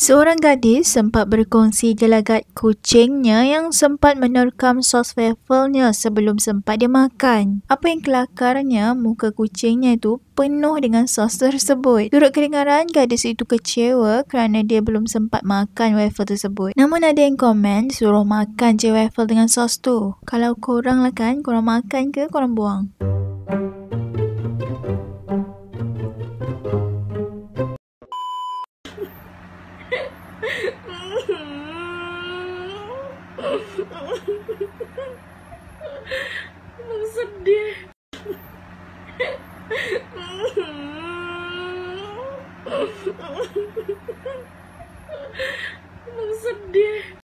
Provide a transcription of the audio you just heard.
Seorang gadis sempat berkongsi jelagat kucingnya yang sempat menerkam sos wafelnya sebelum sempat dia makan. Apa yang kelakarnya, muka kucingnya itu penuh dengan sos tersebut. Turut kedengaran, gadis itu kecewa kerana dia belum sempat makan waffle tersebut. Namun ada yang komen suruh makan je waffle dengan sos tu. Kalau korang lah kan, korang makan ke korang buang? Sedih. Sedih.